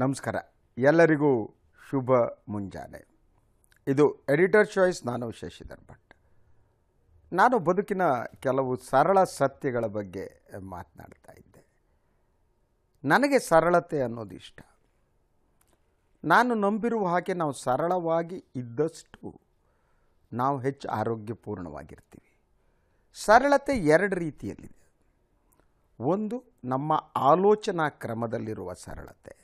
ನಮಸ್ಕಾರ ಎಲ್ಲರಿಗೂ ಶುಭ ಮುಂಜಾನೆ. ಇದು ಎಡಿಟರ್ ಚಾಯ್ಸ್, ನಾನು ಶಶಿಧರ್ ಭಟ್. ನಾನು ಬದುಕಿನ ಕೆಲವು ಸರಳ ಸತ್ಯಗಳ ಬಗ್ಗೆ ಮಾತನಾಡ್ತಾ ಇದ್ದೆ. ನನಗೆ ಸರಳತೆ ಅನ್ನೋದು ಇಷ್ಟ. ನಾನು ನಂಬಿರುವ ಹಾಗೆ ನಾವು ಸರಳವಾಗಿ ಇದ್ದಷ್ಟು ನಾವು ಹೆಚ್ಚು ಆರೋಗ್ಯಪೂರ್ಣವಾಗಿರ್ತೀವಿ. ಸರಳತೆ ಎರಡು ರೀತಿಯಲ್ಲಿದೆ. ಒಂದು ನಮ್ಮ ಆಲೋಚನಾ ಕ್ರಮದಲ್ಲಿರುವ ಸರಳತೆ,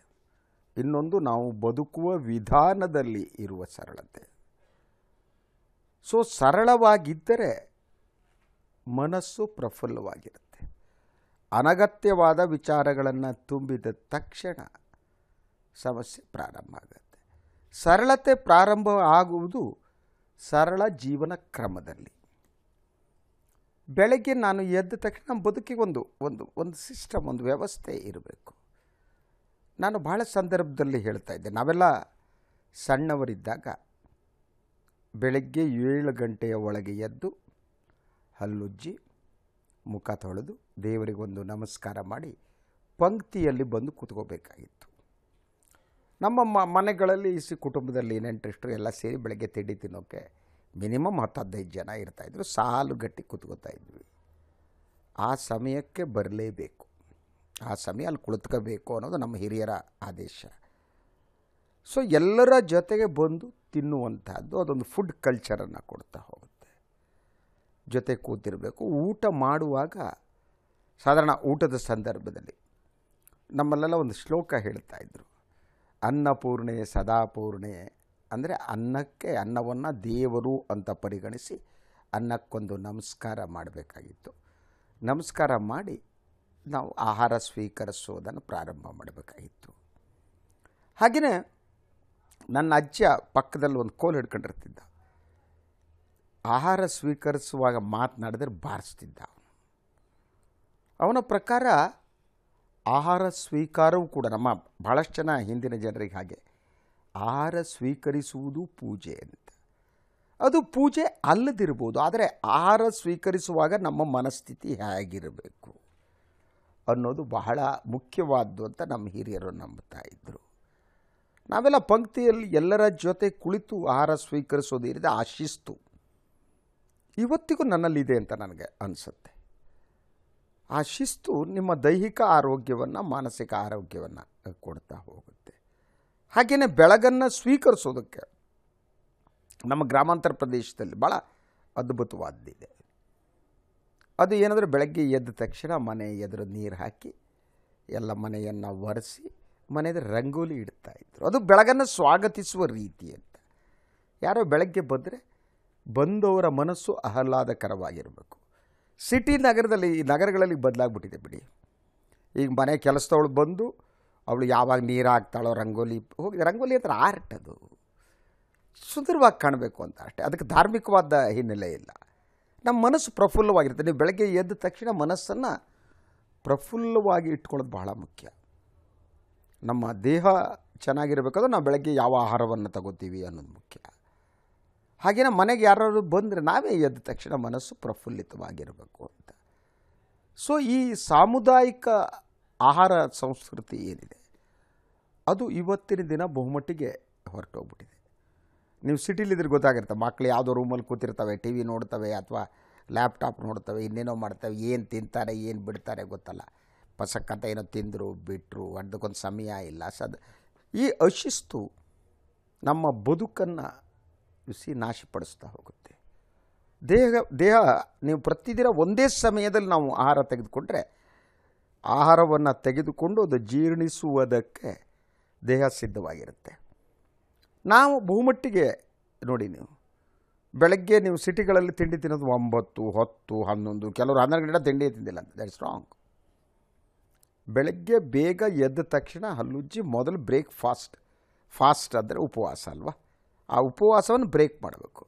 ಇನ್ನೊಂದು ನಾವು ಬದುಕುವ ವಿಧಾನದಲ್ಲಿ ಇರುವ ಸರಳತೆ. ಸೊ ಸರಳವಾಗಿದ್ದರೆ ಮನಸ್ಸು ಪ್ರಫುಲ್ಲವಾಗಿರುತ್ತೆ. ಅನಗತ್ಯವಾದ ವಿಚಾರಗಳನ್ನು ತುಂಬಿದ ತಕ್ಷಣ ಸಮಸ್ಯೆ ಪ್ರಾರಂಭ ಆಗುತ್ತೆ. ಸರಳತೆ ಪ್ರಾರಂಭ ಆಗುವುದು ಸರಳ ಜೀವನ ಕ್ರಮದಲ್ಲಿ. ಬೆಳಗ್ಗೆ ನಾನು ಎದ್ದ ತಕ್ಷಣ ನಮ್ಮ ಬದುಕಿಗೆ ಒಂದು ಸಿಸ್ಟಮ್, ಒಂದು ವ್ಯವಸ್ಥೆ ಇರಬೇಕು. ನಾನು ಭಾಳ ಸಂದರ್ಭದಲ್ಲಿ ಹೇಳ್ತಾ ಇದ್ದೆ, ನಾವೆಲ್ಲ ಸಣ್ಣವರಿದ್ದಾಗ ಬೆಳಗ್ಗೆ 7 ಗಂಟೆಯ ಒಳಗೆ ಎದ್ದು ಹಲ್ಲುಜ್ಜಿ ಮುಖ ತೊಳೆದು ದೇವರಿಗೊಂದು ನಮಸ್ಕಾರ ಮಾಡಿ ಪಂಕ್ತಿಯಲ್ಲಿ ಬಂದು ಕೂತ್ಕೋಬೇಕಾಗಿತ್ತು. ನಮ್ಮ ಮನೆಗಳಲ್ಲಿ ಕುಟುಂಬದಲ್ಲಿ ನೆಂಟರಿಷ್ಟರು ಎಲ್ಲ ಸೇರಿ ಬೆಳಗ್ಗೆ ತಿಂಡಿ ತಿನ್ನೋಕ್ಕೆ ಮಿನಿಮಮ್ 10-15 ಜನ ಇರ್ತಾಯಿದ್ರು. ಸಾಲು ಗಟ್ಟಿ ಕೂತ್ಕೋತಾ ಇದ್ವಿ. ಆ ಸಮಯಕ್ಕೆ ಬರಲೇಬೇಕು, ಆ ಸಮಯ ಅಲ್ಲಿ ಕುಳಿತುಕೋಬೇಕು ಅನ್ನೋದು ನಮ್ಮ ಹಿರಿಯರ ಆದೇಶ. ಸೊ ಎಲ್ಲರ ಜೊತೆಗೆ ಬಂದು ತಿನ್ನುವಂಥದ್ದು ಅದೊಂದು ಫುಡ್ ಕಲ್ಚರನ್ನು ಕೊಡ್ತಾ ಹೋಗುತ್ತೆ. ಜೊತೆ ಕೂತಿರಬೇಕು. ಊಟ ಮಾಡುವಾಗ ಸಾಧಾರಣ ಊಟದ ಸಂದರ್ಭದಲ್ಲಿ ನಮ್ಮಲ್ಲೆಲ್ಲ ಒಂದು ಶ್ಲೋಕ ಹೇಳ್ತಾಯಿದ್ರು, ಅನ್ನಪೂರ್ಣೆ ಸದಾಪೂರ್ಣೆ. ಅಂದರೆ ಅನ್ನವನ್ನು ದೇವರು ಅಂತ ಪರಿಗಣಿಸಿ ಅನ್ನಕ್ಕೊಂದು ನಮಸ್ಕಾರ ಮಾಡಬೇಕಾಗಿತ್ತು. ನಮಸ್ಕಾರ ಮಾಡಿ ನಾವು ಆಹಾರ ಸ್ವೀಕರಿಸೋದನ್ನು ಪ್ರಾರಂಭ ಮಾಡಬೇಕಾಗಿತ್ತು. ಹಾಗೆಯೇ ನನ್ನ ಅಜ್ಜ ಪಕ್ಕದಲ್ಲಿ ಒಂದು ಕೋಲು ಹಿಡ್ಕೊಂಡಿರ್ತಿದ್ದ. ಆಹಾರ ಸ್ವೀಕರಿಸುವಾಗ ಮಾತನಾಡಿದ್ರೆ ಬಾರಿಸ್ತಿದ್ದ. ಅವನ ಪ್ರಕಾರ ಆಹಾರ ಸ್ವೀಕಾರವೂ ಕೂಡ ನಮ್ಮ ಭಾಳಷ್ಟು ಜನ ಹಿಂದಿನ ಜನರಿಗೆ ಹಾಗೆ ಆಹಾರ ಸ್ವೀಕರಿಸುವುದು ಪೂಜೆ ಅಂತ. ಅದು ಪೂಜೆ ಅಲ್ಲದಿರ್ಬೋದು, ಆದರೆ ಆಹಾರ ಸ್ವೀಕರಿಸುವಾಗ ನಮ್ಮ ಮನಸ್ಥಿತಿ ಹೇಗಿರಬೇಕು ಅನ್ನೋದು ಬಹಳ ಮುಖ್ಯವಾದ್ದು ಅಂತ ನಮ್ಮ ಹಿರಿಯರು ನಂಬ್ತಾ ಇದ್ದರು. ನಾವೆಲ್ಲ ಪಂಕ್ತಿಯಲ್ಲಿ ಎಲ್ಲರ ಜೊತೆ ಕುಳಿತು ಆಹಾರ ಸ್ವೀಕರಿಸೋದು ಇರಿದ ಆ ಶಿಸ್ತು ಇವತ್ತಿಗೂ ನನ್ನಲ್ಲಿದೆ ಅಂತ ನನಗೆ ಅನಿಸುತ್ತೆ. ಆ ಶಿಸ್ತು ನಿಮ್ಮ ದೈಹಿಕ ಆರೋಗ್ಯವನ್ನು, ಮಾನಸಿಕ ಆರೋಗ್ಯವನ್ನು ಕೊಡ್ತಾ ಹೋಗುತ್ತೆ. ಹಾಗೆಯೇ ಬೆಳಗನ್ನು ಸ್ವೀಕರಿಸೋದಕ್ಕೆ ನಮ್ಮ ಗ್ರಾಮಾಂತರ ಪ್ರದೇಶದಲ್ಲಿ ಭಾಳ ಅದ್ಭುತವಾದ್ದಿದೆ. ಅದು ಏನಂದರೆ, ಬೆಳಗ್ಗೆ ಎದ್ದ ತಕ್ಷಣ ಮನೆ ಎದುರು ನೀರು ಹಾಕಿ ಎಲ್ಲ ಮನೆಯನ್ನು ಒರೆಸಿ ಮನೆಯದು ರಂಗೋಲಿ ಇಡ್ತಾಯಿದ್ರು. ಅದು ಬೆಳಗನ್ನು ಸ್ವಾಗತಿಸುವ ರೀತಿ ಅಂತ. ಯಾರೋ ಬೆಳಗ್ಗೆ ಬಂದರೆ ಬಂದವರ ಮನಸ್ಸು ಆಹ್ಲಾದಕರವಾಗಿರಬೇಕು. ನಗರಗಳಲ್ಲಿ ಬದಲಾಗ್ಬಿಟ್ಟಿದೆ ಬಿಡಿ. ಈಗ ಮನೆ ಕೆಲಸದವಳು ಬಂದು ಅವಳು ಯಾವಾಗ ನೀರು ಹಾಕ್ತಾಳೋ ರಂಗೋಲಿ ಹೋಗಿ, ರಂಗೋಲಿ ಅಂದರೆ ಆರ್ಟ್, ಅದು ಸುಂದರವಾಗಿ ಕಾಣಬೇಕು ಅಂತ ಅಷ್ಟೇ. ಅದಕ್ಕೆ ಧಾರ್ಮಿಕವಾದ ಹಿನ್ನೆಲೆ ಇಲ್ಲ. ನಮ್ಮ ಮನಸ್ಸು ಪ್ರಫುಲ್ಲವಾಗಿರುತ್ತೆ. ನೀವು ಬೆಳಗ್ಗೆ ಎದ್ದ ತಕ್ಷಣ ಮನಸ್ಸನ್ನು ಪ್ರಫುಲ್ಲವಾಗಿ ಇಟ್ಕೊಳ್ಳೋದು ಬಹಳ ಮುಖ್ಯ. ನಮ್ಮ ದೇಹ ಚೆನ್ನಾಗಿರಬೇಕಾದ್ರೆ ನಾವು ಬೆಳಗ್ಗೆ ಯಾವ ಆಹಾರವನ್ನು ತಗೋತೀವಿ ಅನ್ನೋದು ಮುಖ್ಯ. ಹಾಗೆಯೇ ಮನೆಗೆ ಯಾರಾದರೂ ಬಂದರೆ ನಾವೇ ಎದ್ದ ತಕ್ಷಣ ಮನಸ್ಸು ಪ್ರಫುಲ್ಲಿತವಾಗಿರಬೇಕು ಅಂತ. ಸೊ ಈ ಸಾಮುದಾಯಿಕ ಆಹಾರ ಸಂಸ್ಕೃತಿ ಏನಿದೆ ಅದು ಇವತ್ತಿನ ದಿನ ಬಹುಮಟ್ಟಿಗೆ ಹೊರಟೋಗ್ಬಿಟ್ಟಿದೆ. ನೀವು ಸಿಟಿಲಿದ್ರೆ ಗೊತ್ತಾಗಿರ್ತ, ಮಕ್ಕಳು ಯಾವುದೋ ರೂಮಲ್ಲಿ ಕೂತಿರ್ತವೆ, ಟಿ ವಿ ನೋಡ್ತವೆ ಅಥವಾ ಲ್ಯಾಪ್ಟಾಪ್ ನೋಡ್ತವೆ, ಇನ್ನೇನೋ ಮಾಡ್ತವೆ. ಏನು ತಿಂತಾರೆ ಏನು ಬಿಡ್ತಾರೆ ಗೊತ್ತಲ್ಲ. ಪಸಕ್ಕಂತ ಏನೋ ತಿಂದರು ಬಿಟ್ಟರು, ಅದಕ್ಕೊಂದು ಸಮಯ ಇಲ್ಲ. ಈ ಅಶಿಸ್ತು ನಮ್ಮ ಬದುಕನ್ನು ಬಿಸಿ ನಾಶಪಡಿಸ್ತಾ ಹೋಗುತ್ತೆ. ದೇಹ ನೀವು ಪ್ರತಿದಿನ ಒಂದೇ ಸಮಯದಲ್ಲಿ ನಾವು ಆಹಾರ ತೆಗೆದುಕೊಂಡ್ರೆ, ಆಹಾರವನ್ನು ತೆಗೆದುಕೊಂಡು ಅದು ಜೀರ್ಣಿಸುವುದಕ್ಕೆ ದೇಹ ಸಿದ್ಧವಾಗಿರುತ್ತೆ. ನಾವು ಬಹುಮಟ್ಟಿಗೆ ನೋಡಿ, ನೀವು ಬೆಳಗ್ಗೆ ನೀವು ಸಿಟಿಗಳಲ್ಲಿ ತಿಂಡಿ ತಿನ್ನೋದು 9, 10, 11, ಕೆಲವರು 12 ಗಂಟೆ ತಿಂಡಿ ತಿಂದಿಲ್ಲ ಅಂತ. That's wrong. ಬೆಳಗ್ಗೆ ಬೇಗ ಎದ್ದ ತಕ್ಷಣ ಹಲ್ಲುಜ್ಜಿ ಮೊದಲು ಬ್ರೇಕ್ಫಾಸ್ಟ್ ಅಂದರೆ ಉಪವಾಸ ಅಲ್ವಾ, ಆ ಉಪವಾಸವನ್ನು ಬ್ರೇಕ್ ಮಾಡಬೇಕು.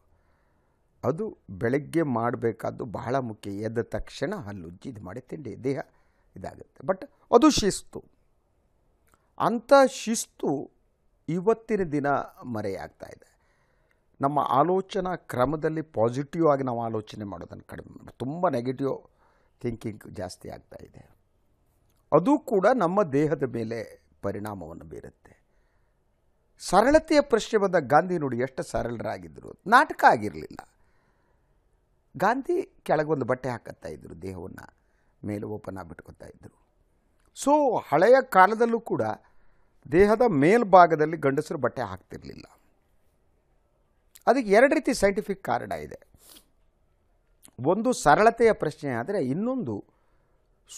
ಅದು ಬೆಳಗ್ಗೆ ಮಾಡಬೇಕಾದ್ದು ಬಹಳ ಮುಖ್ಯ. ಎದ್ದ ತಕ್ಷಣ ಹಲ್ಲುಜ್ಜಿ ಇದು ಮಾಡಿ ತಿಂಡಿ ದೇಹ ಇದಾಗುತ್ತೆ. ಬಟ್ ಅದು ಶಿಸ್ತು. ಅಂಥ ಶಿಸ್ತು ಇವತ್ತಿನ ದಿನ ಮರೆಯಾಗ್ತಾಯಿದೆ. ನಮ್ಮ ಆಲೋಚನಾ ಕ್ರಮದಲ್ಲಿ ಪಾಸಿಟಿವ್ ಆಗಿ ನಾವು ಆಲೋಚನೆ ಮಾಡೋದನ್ನು ಕಡಿಮೆ, ತುಂಬ ನೆಗೆಟಿವ್ ಥಿಂಕಿಂಗ್ ಜಾಸ್ತಿ ಆಗ್ತಾಯಿದೆ. ಅದು ಕೂಡ ನಮ್ಮ ದೇಹದ ಮೇಲೆ ಪರಿಣಾಮವನ್ನು ಬೀರುತ್ತೆ. ಸರಳತೆಯ ಪ್ರಶ್ನೆ ಬಂದ ಗಾಂಧಿ ನೋಡಿ ಎಷ್ಟು ಸರಳರಾಗಿದ್ದರು, ನಾಟಕ ಆಗಿರಲಿಲ್ಲ. ಗಾಂಧಿ ಕೆಳಗೊಂದು ಬಟ್ಟೆ ಹಾಕುತ್ತಾ ಇದ್ದರು, ದೇಹವನ್ನು ಮೇಲೆ ಓಪನ್ ಆಗಿಬಿಟ್ಕೊತಾ ಇದ್ದರು. ಸೊ ಹಳೆಯ ಕಾಲದಲ್ಲೂ ಕೂಡ ದೇಹದ ಮೇಲ್ಭಾಗದಲ್ಲಿ ಗಂಡಸರು ಬಟ್ಟೆ ಹಾಕ್ತಿರಲಿಲ್ಲ. ಅದಕ್ಕೆ ಎರಡು ರೀತಿ ಸೈಂಟಿಫಿಕ್ ಕಾರಣ ಇದೆ. ಒಂದು ಸರಳತೆಯ ಪ್ರಶ್ನೆ ಆದರೆ ಇನ್ನೊಂದು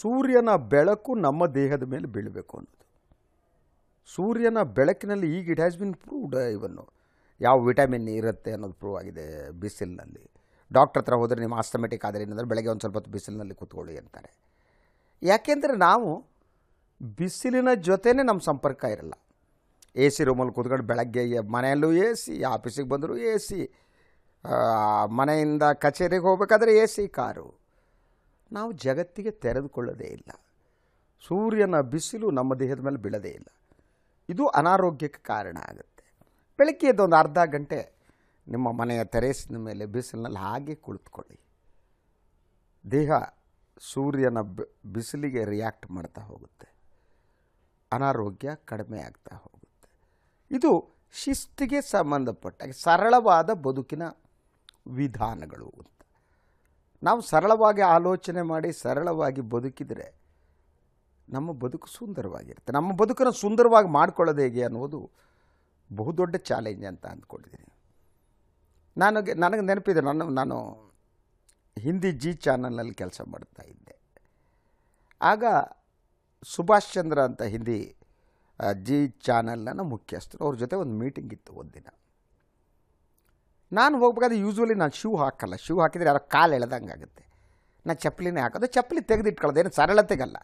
ಸೂರ್ಯನ ಬೆಳಕು ನಮ್ಮ ದೇಹದ ಮೇಲೆ ಬೀಳಬೇಕು ಅನ್ನೋದು. ಸೂರ್ಯನ ಬೆಳಕಿನಲ್ಲಿ ಈಗ ಇಟ್ ಹ್ಯಾಸ್ ಬಿನ್ ಪ್ರೂವ್ಡ್, ಇವನ್ನು ಯಾವ ವಿಟಮಿನ್ ಇರುತ್ತೆ ಅನ್ನೋದು ಪ್ರೂವ್ ಆಗಿದೆ ಬಿಸಿಲಿನಲ್ಲಿ. ಡಾಕ್ಟ್ರ್ ಹತ್ರ ಹೋದರೆ ನಿಮ್ಮ ಆಸ್ತಮೆಟಿಕ್ ಆದರೆ ಏನಂದರೆ ಬೆಳಗ್ಗೆ ಒಂದು ಸ್ವಲ್ಪ ಹೊತ್ತು ಬಿಸಿಲಿನಲ್ಲಿ ಕೂತ್ಕೊಳ್ಳಿ ಅಂತಾರೆ. ಯಾಕೆಂದರೆ ನಾವು ಬಿಸಿಲಿನ ಜೊತೆನೇ ನಮ್ಮ ಸಂಪರ್ಕ ಇರಲ್ಲ. ಎ ಸಿ ರೂಮಲ್ಲಿ ಕೂತ್ಕೊಂಡು ಬೆಳಗ್ಗೆ ಮನೆಯಲ್ಲೂ ಎ ಸಿ, ಆಫೀಸಿಗೆ ಬಂದರೂ ಎ ಸಿ, ಮನೆಯಿಂದ ಕಚೇರಿಗೆ ಹೋಗಬೇಕಾದ್ರೆ ಎ ಸಿ ಕಾರು. ನಾವು ಜಗತ್ತಿಗೆ ತೆರೆದುಕೊಳ್ಳೋದೇ ಇಲ್ಲ, ಸೂರ್ಯನ ಬಿಸಿಲು ನಮ್ಮ ದೇಹದ ಮೇಲೆ ಬೀಳೋದೇ ಇಲ್ಲ. ಇದು ಅನಾರೋಗ್ಯಕ್ಕೆ ಕಾರಣ ಆಗುತ್ತೆ. ಬೆಳಗ್ಗೆ ಎದ್ದೊಂದು ಅರ್ಧ ಗಂಟೆ ನಿಮ್ಮ ಮನೆಯ ಟೆರೇಸಿನ ಮೇಲೆ ಬಿಸಿಲಿನಲ್ಲಿ ಹಾಗೆ ಕುಳಿತುಕೊಳ್ಳಿ. ದೇಹ ಸೂರ್ಯನ ಬಿಸಿಲಿಗೆ ರಿಯಾಕ್ಟ್ ಮಾಡ್ತಾ ಹೋಗುತ್ತೆ, ಅನಾರೋಗ್ಯ ಕಡಿಮೆ ಆಗ್ತಾ ಹೋಗುತ್ತೆ. ಇದು ಶಿಸ್ತಿಗೆ ಸಂಬಂಧಪಟ್ಟ ಸರಳವಾದ ಬದುಕಿನ ವಿಧಾನಗಳು ಅಂತ. ನಾವು ಸರಳವಾಗಿ ಆಲೋಚನೆ ಮಾಡಿ ಸರಳವಾಗಿ ಬದುಕಿದರೆ ನಮ್ಮ ಬದುಕು ಸುಂದರವಾಗಿರುತ್ತೆ. ನಮ್ಮ ಬದುಕನ್ನು ಸುಂದರವಾಗಿ ಮಾಡ್ಕೊಳ್ಳೋದು ಹೇಗೆ ಅನ್ನೋದು ಬಹುದೊಡ್ಡ ಚಾಲೆಂಜ್ ಅಂತ ಅಂದ್ಕೊಂಡಿದ್ದೀನಿ. ನನಗೆ ನೆನಪಿದೆ, ನಾನು ಹಿಂದಿ ಜಿ ಚಾನಲ್ನಲ್ಲಿ ಕೆಲಸ ಮಾಡ್ತಾ ಇದ್ದೆ. ಆಗ ಸುಭಾಷ್ ಚಂದ್ರ ಅಂತ ಹಿಂದಿ ಜಿ ಚಾನಲ್ನ ಮುಖ್ಯಸ್ಥರು, ಅವ್ರ ಜೊತೆ ಒಂದು ಮೀಟಿಂಗ್ ಇತ್ತು ಒಂದಿನ. ನಾನು ಹೋಗ್ಬೇಕಾದ್ರೆ ಯೂಶ್ವಲಿ ನಾನು ಶೂ ಹಾಕಲ್ಲ, ಶೂ ಹಾಕಿದರೆ ಯಾರೋ ಕಾಲು ಎಳೆದಂಗೆ ಆಗುತ್ತೆ. ನಾನು ಚಪ್ಪಲಿನೇ ಹಾಕೋದು, ಚಪ್ಪಲಿ ತೆಗೆದಿಟ್ಕೊಳ್ಳೋದು, ಏನು ಸರಳತೆಗಲ್ಲ,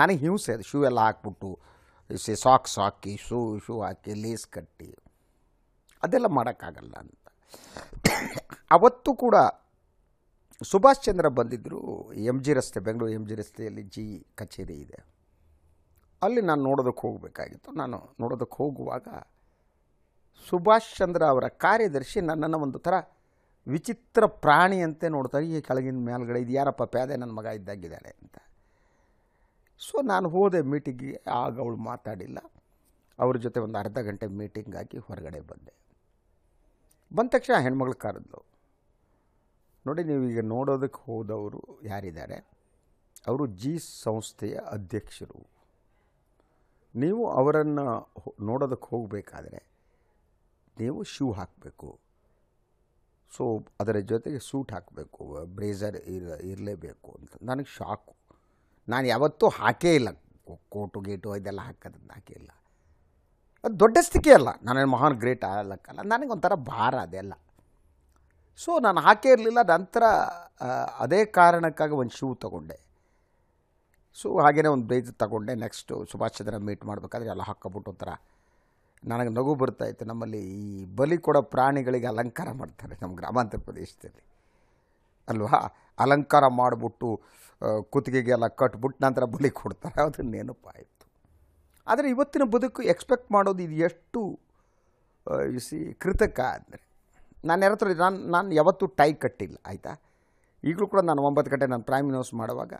ನನಗೆ ಹಿಂಸೆ ಅದು. ಶೂ ಎಲ್ಲ ಹಾಕ್ಬಿಟ್ಟು ಸಾಕ್ಸ್ ಹಾಕಿ ಶೂ ಹಾಕಿ ಲೇಸ್ ಕಟ್ಟಿ ಅದೆಲ್ಲ ಮಾಡೋಕ್ಕಾಗಲ್ಲ ಅಂತ. ಅವತ್ತು ಕೂಡ ಸುಭಾಷ್ ಚಂದ್ರ ಬಂದಿದ್ದರು. ಎಮ್ ಜಿ ರಸ್ತೆ, ಬೆಂಗಳೂರು ಎಮ್ ಜಿ ರಸ್ತೆಯಲ್ಲಿ ಜಿ ಕಚೇರಿ ಇದೆ, ಅಲ್ಲಿ ನಾನು ನೋಡೋದಕ್ಕೆ ಹೋಗಬೇಕಾಗಿತ್ತು. ನಾನು ನೋಡೋದಕ್ಕೆ ಹೋಗುವಾಗ ಸುಭಾಷ್ ಚಂದ್ರ ಅವರ ಕಾರ್ಯದರ್ಶಿ ನನ್ನನ್ನು ಒಂದು ಥರ ವಿಚಿತ್ರ ಪ್ರಾಣಿಯಂತೆ ನೋಡ್ತಾರೆ. ಈ ಕೆಳಗಿನ ಮೇಲ್ಗಡೆ ಇದು ಯಾರಪ್ಪ ಪ್ಯಾದೆ ನನ್ನ ಮಗ ಇದ್ದಾಗಿದ್ದಾಳೆ ಅಂತ. ಸೊ ನಾನು ಹೋದೆ ಮೀಟಿಂಗಿಗೆ, ಆಗ ಅವಳು ಮಾತಾಡಿಲ್ಲ. ಅವ್ರ ಜೊತೆ ಒಂದು ಅರ್ಧ ಗಂಟೆ ಮೀಟಿಂಗ್ ಹಾಕಿ ಹೊರಗಡೆ ಬಂದೆ. ಬಂದ ತಕ್ಷಣ ಹೆಣ್ಮಗಳು ಕರೆದ್ಲು, ನೋಡಿ ನೀವು ಈಗ ನೋಡೋದಕ್ಕೆ ಹೋದವರು ಯಾರಿದ್ದಾರೆ ಅವರು ಜಿ ಸಂಸ್ಥೆಯ ಅಧ್ಯಕ್ಷರು, ನೀವು ಅವರನ್ನು ನೋಡೋದಕ್ಕೆ ಹೋಗಬೇಕಾದ್ರೆ ನೀವು ಶೂ ಹಾಕಬೇಕು, ಸೊ ಅದರ ಜೊತೆಗೆ ಸೂಟ್ ಹಾಕಬೇಕು, ಬ್ರೇಸರ್ ಇರಲೇಬೇಕು ಅಂತ. ನನಗೆ ಶಾಕು, ನಾನು ಯಾವತ್ತೂ ಹಾಕೇ ಇಲ್ಲ, ಕೋಟು ಗೇಟು ಇದೆಲ್ಲ ಹಾಕೋದನ್ನು ಹಾಕೇ ಇಲ್ಲ. ಅದು ದೊಡ್ಡಸ್ತಿಕೆ ಅಲ್ಲ, ನಾನೇನು ಮಹಾನ್ ಗ್ರೇಟ್ ಆಗಲಕ್ಕಲ್ಲ, ನನಗೊಂಥರ ಭಾರ ಅದೆಲ್ಲ. ಸೊ ನಾನು ಹಾಕೇ ಇರಲಿಲ್ಲ. ನಂತರ ಅದೇ ಕಾರಣಕ್ಕಾಗಿ ಒಂದು ಶೂ ತೊಗೊಂಡೆ, ಸೊ ಹಾಗೆಯೇ ಒಂದು ಬ್ರೇಜ್ ತೊಗೊಂಡೆ. ನೆಕ್ಸ್ಟು ಸುಭಾಷ್ ಚಂದ್ರ ಮೀಟ್ ಮಾಡಬೇಕಾದ್ರೆ ಎಲ್ಲ ಹಾಕ್ಕೊಬಿಟ್ಟು ಒಂಥರ ನನಗೆ ನಗು ಬರ್ತಾಯಿತ್ತು. ನಮ್ಮಲ್ಲಿ ಈ ಬಲಿ ಕೊಡೋ ಪ್ರಾಣಿಗಳಿಗೆ ಅಲಂಕಾರ ಮಾಡ್ತಾರೆ ನಮ್ಮ ಗ್ರಾಮಾಂತರ ಪ್ರದೇಶದಲ್ಲಿ ಅಲ್ವಾ, ಅಲಂಕಾರ ಮಾಡಿಬಿಟ್ಟು ಕುತ್ತಿಗೆಗೆಲ್ಲ ಕಟ್ಬಿಟ್ಟು ನಂತರ ಬಲಿ ಕೊಡ್ತಾರೆ, ಅದು ನೆನಪಾಯಿತು. ಆದರೆ ಇವತ್ತಿನ ಬದುಕು ಎಕ್ಸ್ಪೆಕ್ಟ್ ಮಾಡೋದು ಇದು ಎಷ್ಟು ಕೃತಕ ಅಂದರೆ, ನಾನು ಯಾವತ್ತೂ ಟೈ ಕಟ್ಟಿಲ್ಲ ಆಯಿತಾ. ಈಗಲೂ ಕೂಡ ನಾನು 9 ಗಂಟೆ ನಾನು ಪ್ರೈಮ್ ನ್ಯೂಸ್ ಮಾಡುವಾಗ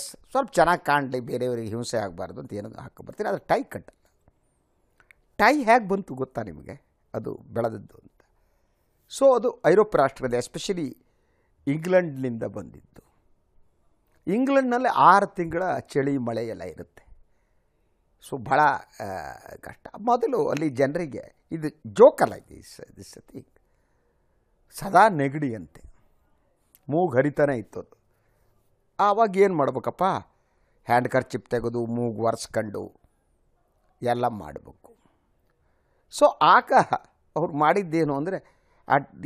ಸ್ವಲ್ಪ ಚೆನ್ನಾಗಿ ಕಾಣಲಿ, ಬೇರೆಯವರಿಗೆ ಹಿಂಸೆ ಆಗಬಾರ್ದು ಅಂತ ಏನೋ ಹಾಕ್ಕೊಬರ್ತೀನಿ, ಆದರೆ ಟೈ ಕಟ್ಟಲ್ಲ. ಟೈ ಹೇಗೆ ಬಂತು ಗೊತ್ತಾ ನಿಮಗೆ, ಅದು ಬೆಳೆದದ್ದು ಅಂತ. ಸೊ ಅದು ಐರೋಪ್ಯ ರಾಷ್ಟ್ರದಲ್ಲಿ ಎಸ್ಪೆಷಲಿ ಇಂಗ್ಲೆಂಡ್ನಿಂದ ಬಂದಿದ್ದು. ಇಂಗ್ಲೆಂಡ್ನಲ್ಲಿ 6 ತಿಂಗಳ ಚಳಿ ಮಳೆ ಎಲ್ಲ ಇರುತ್ತೆ, ಸೊ ಭಾಳ ಕಷ್ಟ. ಮೊದಲು ಅಲ್ಲಿ ಜನರಿಗೆ ಇದು ಜೋಕಲ್ಲ, ದಿಸ್ ಥಿಂಗ್ ಸದಾ ನೆಗಡಿಯಂತೆ ಮೂಗು ಹರಿತಾನೆ ಇತ್ತು ಅದು. ಆವಾಗ ಏನು ಮಾಡ್ಬೇಕಪ್ಪ, ಹ್ಯಾಂಡ್ ಕರ್ಚಿಪ್ ತೆಗೆದು ಮೂಗು ಒರೆಸ್ಕೊಂಡು ಎಲ್ಲ ಮಾಡಬೇಕು. ಸೊ ಆಗ ಅವ್ರು ಮಾಡಿದ್ದೇನು ಅಂದರೆ,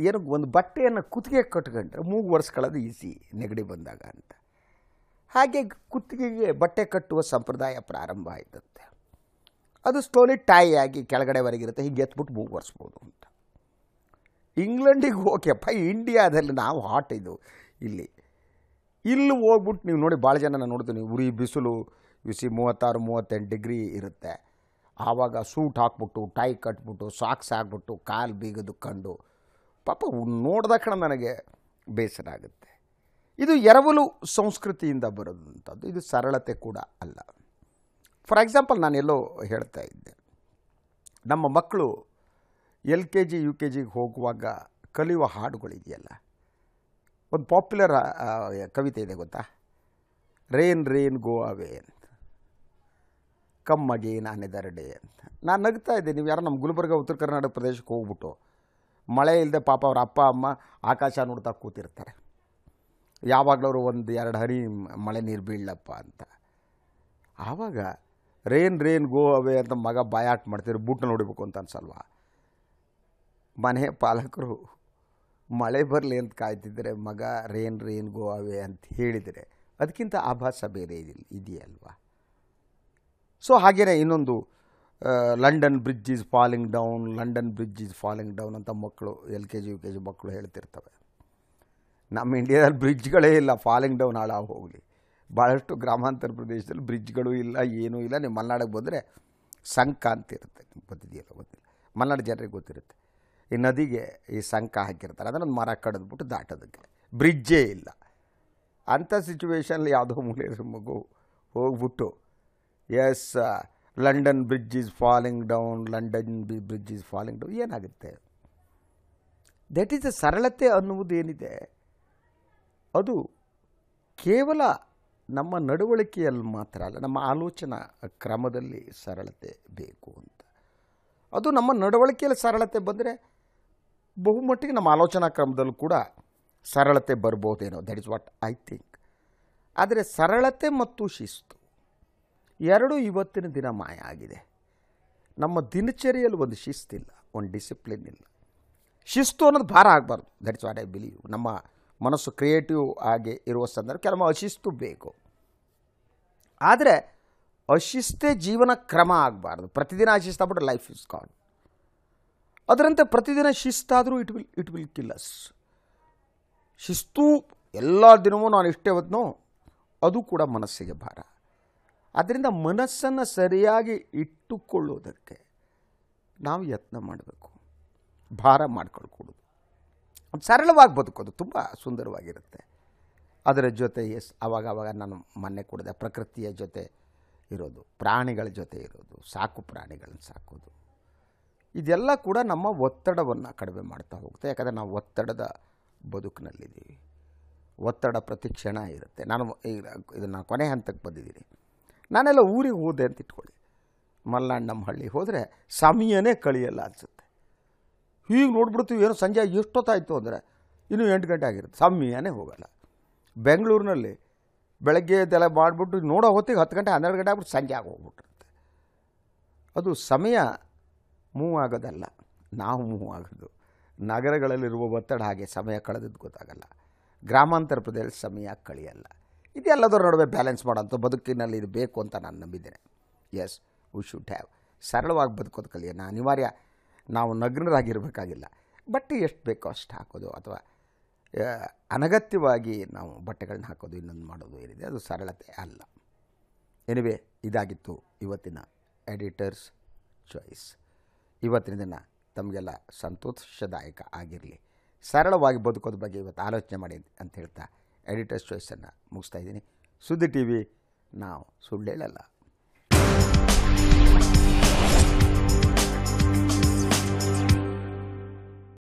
ಏನೋ ಒಂದು ಬಟ್ಟೆಯನ್ನು ಕುತ್ತಿಗೆ ಕಟ್ಕೊಂಡ್ರೆ ಮೂಗು ಒರೆಸ್ಕೊಳ್ಳೋದು ಈಸಿ ನೆಗಡಿ ಬಂದಾಗ ಅಂತ. ಹಾಗೆ ಕುತ್ತಿಗೆಗೆ ಬಟ್ಟೆ ಕಟ್ಟುವ ಸಂಪ್ರದಾಯ ಪ್ರಾರಂಭ ಆಯ್ತಂತೆ. ಅದು ಸ್ಲೋಲಿ ಟೈ ಆಗಿ ಕೆಳಗಡೆವರೆಗಿರುತ್ತೆ, ಹೀಗೆ ಎತ್ಬಿಟ್ಟು ಮೂಗು ಒರೆಸ್ಬೋದು ಅಂತ. ಇಂಗ್ಲೆಂಡಿಗೆ ಓಕೆಪ್ಪ, ಇಂಡಿಯಾದಲ್ಲಿ ನಾವು ಹಾಟ್ ಇದು ಇಲ್ಲಿ ಹೋಗ್ಬಿಟ್ಟು ನೀವು ನೋಡಿ ಭಾಳ ಜನ ನೋಡ್ತೀವಿ, ನೀವು ಉರಿ ಬಿಸಿಲು ಬಿಸಿ 36-38 ಡಿಗ್ರಿ ಇರುತ್ತೆ. ಆವಾಗ ಸೂಟ್ ಹಾಕ್ಬಿಟ್ಟು ಟೈ ಕಟ್ಬಿಟ್ಟು ಸಾಕ್ಸ್ ಹಾಕ್ಬಿಟ್ಟು ಕಾಲು ಬೀಗದು ಕಂಡು ಪಾಪ ನೋಡ್ದಕ್ಷಣ ನನಗೆ ಬೇಸರ ಆಗುತ್ತೆ. ಇದು ಎರವಲು ಸಂಸ್ಕೃತಿಯಿಂದ ಬರೋದಂಥದ್ದು, ಇದು ಸರಳತೆ ಕೂಡ ಅಲ್ಲ. ಫಾರ್ ಎಕ್ಸಾಂಪಲ್ ನಾನು ಎಲ್ಲೋ ಹೇಳ್ತಾ ಇದ್ದೆ, ನಮ್ಮ ಮಕ್ಕಳು LKG UKGಗೆ ಹೋಗುವಾಗ ಕಲಿಯುವ ಹಾಡುಗಳಿದೆಯಲ್ಲ, ಒಂದು ಪಾಪ್ಯುಲರ್ ಕವಿತೆ ಇದೆ ಗೊತ್ತಾ, ರೇನ್ ರೇನ್ ಗೋ ಅವೇ ಅಂತ, ಕಮ್ಮಗೆ ನಾನೆದರ್ ಡೇ ಅಂತ. ನಾನು ನಗ್ತಾ ಇದ್ದೆ, ನೀವು ಯಾರೋ ನಮ್ಮ ಗುಲ್ಬರ್ಗ ಉತ್ತರ ಕರ್ನಾಟಕ ಪ್ರದೇಶಕ್ಕೆ ಹೋಗ್ಬಿಟ್ಟು ಮಳೆ ಇಲ್ಲದೆ ಪಾಪ ಅವ್ರ ಅಪ್ಪ ಅಮ್ಮ ಆಕಾಶ ನೋಡ್ತಾ ಕೂತಿರ್ತಾರೆ, ಯಾವಾಗಲೂ ಒಂದು ಎರಡು ಹನಿ ಮಳೆ ನೀರು ಬೀಳಲಪ್ಪ ಅಂತ. ಆವಾಗ ರೇನ್ ರೇನ್ ಗೋ ಅವೇ ಅಂತ ಮಗ ಬಾಯಾಟ್ ಮಾಡ್ತಿದ್ರು, ಬೂಟ್ನ ನೋಡಬೇಕು ಅಂತ ಅನ್ಸಲ್ವ? ಮನೆ ಪಾಲಕರು ಮಳೆ ಬರಲಿ ಅಂತ ಕಾಯ್ತಿದ್ರೆ ಮಗ ರೇನ್ ರೇನ್ ಗೋ ಅವೇ ಅಂತ ಹೇಳಿದರೆ ಅದಕ್ಕಿಂತ ಆಭಾಸ ಬೇರೆ ಇದೆಯಲ್ವ? ಸೊ ಹಾಗೆಯೇ ಇನ್ನೊಂದು London bridge is falling down ಅಂತ ಮಕ್ಕಳು LKG UKG ಮಕ್ಕಳು ಹೇಳ್ತಿರ್ತವೆ. ನಮ್ಮ ಇಂಡಿಯಾದಲ್ಲಿ ಬ್ರಿಡ್ಜ್ಗಳೇ ಇಲ್ಲ, ಫಾಲಿಂಗ್ ಡೌನ್ ಹಾಳಾಗಿ ಹೋಗಲಿ. ಭಾಳಷ್ಟು ಗ್ರಾಮಾಂತರ ಪ್ರದೇಶದಲ್ಲಿ ಬ್ರಿಡ್ಜ್ಗಳು ಇಲ್ಲ, ಏನೂ ಇಲ್ಲ. ನೀವು ಮಲೆನಾಡಿಗೆ ಬಂದರೆ ಸಂಕ ಅಂತಿರುತ್ತೆ, ನಿಮ್ಗೆ ಗೊತ್ತಿದೆಯಲ್ಲ? ಗೊತ್ತಿಲ್ಲ, ಮಲೆನಾಡು ಜನರಿಗೆ ಗೊತ್ತಿರುತ್ತೆ. ಈ ನದಿಗೆ ಈ ಸಂಕ ಹಾಕಿರ್ತಾರೆ, ಅದನ್ನೊಂದು ಮರ ಕಡಿದ್ಬಿಟ್ಟು ದಾಟೋದಕ್ಕೆ ಬ್ರಿಡ್ಜೇ ಇಲ್ಲ. ಅಂಥ ಸಿಚುವೇಷನಲ್ಲಿ ಯಾವುದೋ ಮೂಲೆ ಮಗು ಹೋಗ್ಬಿಟ್ಟು yes London bridge is falling down ಏನಾಗುತ್ತೆ? ದಟ್ ಈಸ್ ದ ಸರಳತೆ ಅನ್ನುವುದು ಏನಿದೆ ಅದು ಕೇವಲ ನಮ್ಮ ನಡವಳಿಕೆಯಲ್ಲಿ ಮಾತ್ರ ಅಲ್ಲ, ನಮ್ಮ ಆಲೋಚನಾ ಕ್ರಮದಲ್ಲಿ ಸರಳತೆ ಬೇಕು ಅಂತ. ಅದು ನಮ್ಮ ನಡವಳಿಕೆಯಲ್ಲಿ ಸರಳತೆ ಬಂದರೆ ಬಹುಮಟ್ಟಿಗೆ ನಮ್ಮ ಆಲೋಚನಾ ಕ್ರಮದಲ್ಲೂ ಕೂಡ ಸರಳತೆ ಬರ್ಬೋದೇನೋ. That is what I think. ಆದರೆ ಸರಳತೆ ಮತ್ತು ಶಿಸ್ತು ಎರಡೂ ಇವತ್ತಿನ ದಿನ ಮಾಯ ಆಗಿದೆ. ನಮ್ಮ ದಿನಚರಿಯಲ್ಲಿ ಒಂದು ಶಿಸ್ತಿಲ್ಲ, ಒಂದು ಡಿಸಿಪ್ಲಿನ್ ಇಲ್ಲ. ಶಿಸ್ತು ಅನ್ನೋದು ಭಾರ ಆಗಬಾರ್ದು. That is what I believe. ನಮ್ಮ ಮನಸ್ಸು ಕ್ರಿಯೇಟಿವ್ ಆಗಿ ಇರುವ ಸಂದರ್ಭ ಕೆಲವು ಅಶಿಸ್ತು ಬೇಕು, ಆದರೆ ಅಶಿಸ್ತೇ ಜೀವನ ಕ್ರಮ ಆಗಬಾರ್ದು. ಪ್ರತಿದಿನ ಅಶಿಸ್ತಾಗ್ಬಿಟ್ಟು ಲೈಫ್ ಇಸ್ ಗಾನ್. ಅದರಂತೆ ಪ್ರತಿದಿನ ಶಿಸ್ತಾದರೂ ಇಟ್ ವಿಲ್ ಕಿಲ್ ಅಸ್. ಶಿಸ್ತು ಎಲ್ಲ ದಿನವೂ ನಾನು ಇಷ್ಟೇ ಹೊತ್ತು, ಅದು ಕೂಡ ಮನಸ್ಸಿಗೆ ಭಾರ. ಆದ್ದರಿಂದ ಮನಸ್ಸನ್ನು ಸರಿಯಾಗಿ ಇಟ್ಟುಕೊಳ್ಳೋದಕ್ಕೆ ನಾವು ಯತ್ನ ಮಾಡಬೇಕು, ಭಾರ ಮಾಡ್ಕೊಳ್ಕೊಡೋದು, ಸರಳವಾಗಿ ಬದುಕೋದು ತುಂಬ ಸುಂದರವಾಗಿರುತ್ತೆ. ಅದರ ಜೊತೆ ಆವಾಗ ನಾನು ಮೊನ್ನೆ ಕೊಡಿದೆ, ಪ್ರಕೃತಿಯ ಜೊತೆ ಇರೋದು, ಪ್ರಾಣಿಗಳ ಜೊತೆ ಇರೋದು, ಸಾಕು ಪ್ರಾಣಿಗಳನ್ನು ಸಾಕೋದು, ಇದೆಲ್ಲ ಕೂಡ ನಮ್ಮ ಒತ್ತಡವನ್ನು ಕಡಿಮೆ ಮಾಡ್ತಾ ಹೋಗುತ್ತೆ. ಯಾಕಂದರೆ ನಾವು ಒತ್ತಡದ ಬದುಕಿನಲ್ಲಿದ್ದೀವಿ, ಒತ್ತಡ ಪ್ರತಿ ಕ್ಷಣ ಇರುತ್ತೆ. ನಾನು ಕೊನೆ ಹಂತಕ್ಕೆ ಬಂದಿದ್ದೀನಿ. ನಾನೆಲ್ಲ ಊರಿಗೆ ಹೋದೆ ಅಂತ ಇಟ್ಕೊಳ್ಳಿ, ಮಲ್ನಾಡು ನಮ್ಮ ಹಳ್ಳಿ ಹೋದರೆ ಸಮಯನೇ ಕಳಿಯಲ್ಲ ಅನಿಸುತ್ತೆ. ಹೀಗೆ ನೋಡ್ಬಿಡ್ತೀವಿ, ಏನೋ ಸಂಜೆ ಎಷ್ಟೊತ್ತಾಯಿತು ಅಂದರೆ ಇನ್ನೂ 8 ಗಂಟೆ ಆಗಿರುತ್ತೆ, ಸಮಯನೇ ಹೋಗಲ್ಲ. ಬೆಂಗಳೂರಿನಲ್ಲಿ ಬೆಳಗ್ಗೆ ಇದೆಲ್ಲ ಮಾಡಿಬಿಟ್ಟು ನೋಡೋ ಹೊತ್ತಿಗೆ 10 ಗಂಟೆ 12 ಗಂಟೆ ಆಗ್ಬಿಟ್ಟು ಸಂಜೆ ಆಗಿ ಹೋಗ್ಬಿಟ್ಟಿರುತ್ತೆ. ಅದು ಸಮಯ ಮೂವ್ ಆಗೋದಲ್ಲ, ನಾವು ಮೂವ್ ಆಗೋದು. ನಗರಗಳಲ್ಲಿರುವ ಒತ್ತಡ ಹಾಗೆ, ಸಮಯ ಕಳೆದಿದ್ದು ಗೊತ್ತಾಗಲ್ಲ. ಗ್ರಾಮಾಂತರ ಪ್ರದೇಶದಲ್ಲಿ ಸಮಯ ಕಳೆಯಲ್ಲ. ಇದೆಲ್ಲದರ ನಡುವೆ ಬ್ಯಾಲೆನ್ಸ್ ಮಾಡೋಂಥ ಬದುಕಿನಲ್ಲಿ ಇದು ಬೇಕು ಅಂತ ನಾನು ನಂಬಿದ್ದೇನೆ. Yes, we should have. ಸರಳವಾಗಿ ಬದುಕೋದು ಕಲಿಯೋಣ. ಅನಿವಾರ್ಯ, ನಾವು ನಗ್ನರಾಗಿರಬೇಕಾಗಿಲ್ಲ. ಬಟ್ಟೆ ಎಷ್ಟು ಬೇಕೋ ಅಷ್ಟು ಹಾಕೋದು, ಅಥವಾ ಅನಗತ್ಯವಾಗಿ ನಾವು ಬಟ್ಟೆಗಳನ್ನ ಹಾಕೋದು, ಇನ್ನೊಂದು ಮಾಡೋದು ಏನಿದೆ ಅದು ಸರಳತೆ ಅಲ್ಲ. ಎನಿವೆ, ಇದಾಗಿತ್ತು ಇವತ್ತಿನ ಎಡಿಟರ್ಸ್ ಚಾಯ್ಸ್. ಇವತ್ತಿನ ದಿನ ತಮಗೆಲ್ಲ ಸಂತೋಷದಾಯಕ ಆಗಿರಲಿ. ಸರಳವಾಗಿ ಬದುಕೋದ್ರ ಬಗ್ಗೆ ಇವತ್ತು ಆಲೋಚನೆ ಮಾಡಿ ಅಂತ ಹೇಳ್ತಾ ಎಡಿಟರ್ಸ್ ಚಾಯ್ಸನ್ನು ಮುಗಿಸ್ತಾ ಇದ್ದೀನಿ. ಸುದ್ದಿ TV, ನಾವು ಸುಳ್ಳೇಳಲ್ಲ.